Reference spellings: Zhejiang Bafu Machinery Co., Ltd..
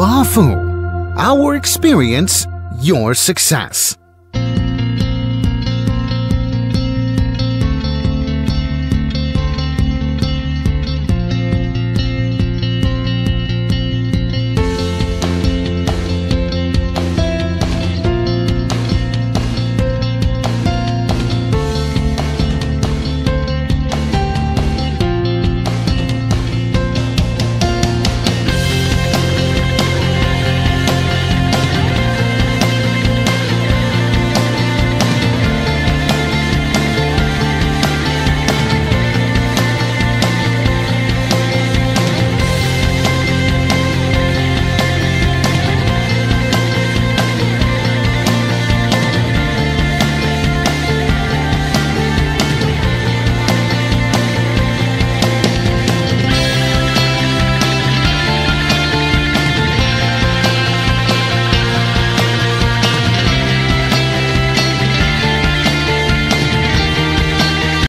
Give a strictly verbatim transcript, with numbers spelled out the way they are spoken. Bafu. Our experience, your success.